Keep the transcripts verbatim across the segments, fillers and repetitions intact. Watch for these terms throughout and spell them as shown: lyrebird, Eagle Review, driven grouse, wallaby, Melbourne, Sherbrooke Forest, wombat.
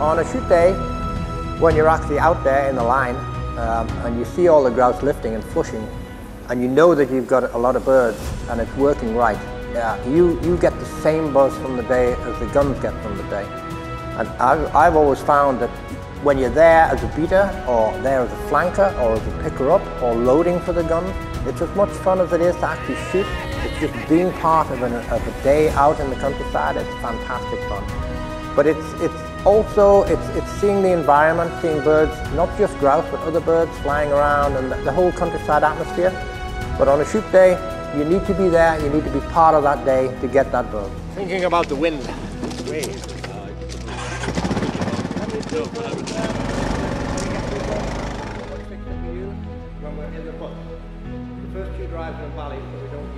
on a shoot day, when you're actually out there in the line um, and you see all the grouse lifting and flushing, and you know that you've got a lot of birds and it's working right, yeah, you, you get the same buzz from the day as the guns get from the day. And I've, I've always found that when you're there as a beater, or there as a flanker, or as a picker-up, or loading for the gun, it's as much fun as it is to actually shoot. It's just being part of, an, of a day out in the countryside. It's fantastic fun. But it's, it's also, it's, it's seeing the environment, seeing birds, not just grouse, but other birds flying around, and the, the whole countryside atmosphere. But on a shoot day, you need to be there, you need to be part of that day to get that bird. Thinking about the wind. Wait.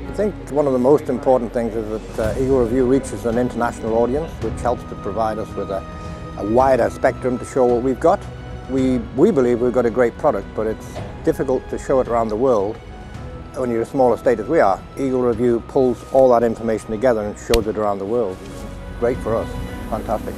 I think one of the most important things is that uh, Eagle Review reaches an international audience, which helps to provide us with a, a wider spectrum to show what we've got. We, we believe we've got a great product, but it's difficult to show it around the world when you're a small estate as we are. Eagle Review pulls all that information together and shows it around the world. Great for us, fantastic.